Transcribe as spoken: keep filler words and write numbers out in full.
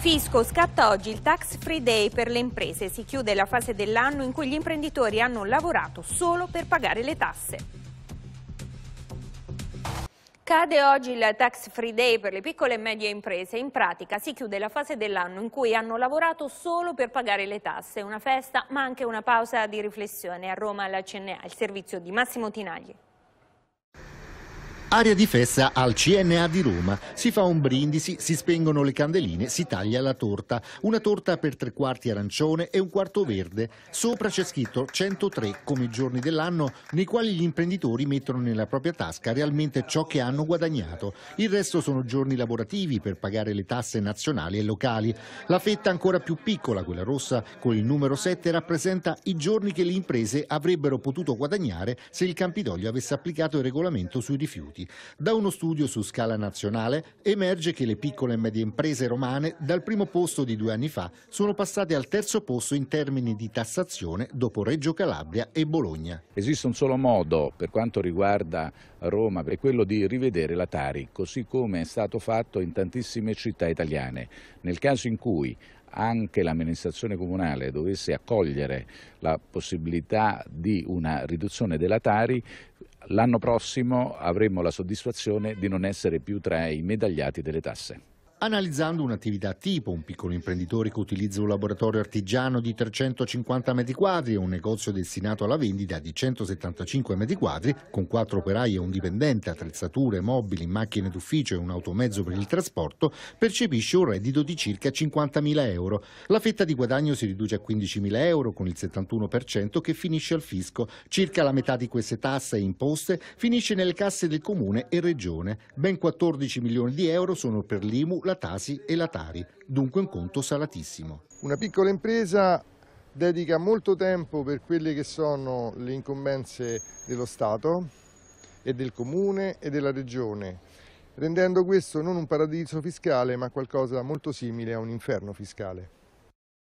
Fisco, scatta oggi il tax free day per le imprese. Si chiude la fase dell'anno in cui gli imprenditori hanno lavorato solo per pagare le tasse. Cade oggi il tax free day per le piccole e medie imprese. In pratica si chiude la fase dell'anno in cui hanno lavorato solo per pagare le tasse. Una festa, ma anche una pausa di riflessione. A Roma alla C N A, il servizio di Massimo Tinagli. Aria di festa al C N A di Roma, si fa un brindisi, si spengono le candeline, si taglia la torta. Una torta per tre quarti arancione e un quarto verde. Sopra c'è scritto centotré come giorni dell'anno nei quali gli imprenditori mettono nella propria tasca realmente ciò che hanno guadagnato. Il resto sono giorni lavorativi per pagare le tasse nazionali e locali. La fetta ancora più piccola, quella rossa, con il numero sette, rappresenta i giorni che le imprese avrebbero potuto guadagnare se il Campidoglio avesse applicato il regolamento sui rifiuti. Da uno studio su scala nazionale emerge che le piccole e medie imprese romane dal primo posto di due anni fa sono passate al terzo posto in termini di tassazione dopo Reggio Calabria e Bologna. Esiste un solo modo per quanto riguarda Roma, è quello di rivedere la Tari, così come è stato fatto in tantissime città italiane. Nel caso in cui anche l'amministrazione comunale dovesse accogliere la possibilità di una riduzione della Tari, l'anno prossimo avremo la soddisfazione di non essere più tra i medagliati delle tasse. Analizzando un'attività tipo, un piccolo imprenditore che utilizza un laboratorio artigiano di trecentocinquanta metri quadri e un negozio destinato alla vendita di centosettantacinque metri quadri, con quattro operai e un dipendente, attrezzature, mobili, macchine d'ufficio e un automezzo per il trasporto, percepisce un reddito di circa cinquantamila euro. La fetta di guadagno si riduce a quindicimila euro, con il settantuno per cento che finisce al fisco. Circa la metà di queste tasse e imposte finisce nelle casse del comune e regione. Ben quattordici milioni di euro sono per l'I M U, la Tasi e la Tari, dunque un conto salatissimo. Una piccola impresa dedica molto tempo per quelle che sono le incombenze dello Stato e del Comune e della Regione, rendendo questo non un paradiso fiscale ma qualcosa molto simile a un inferno fiscale.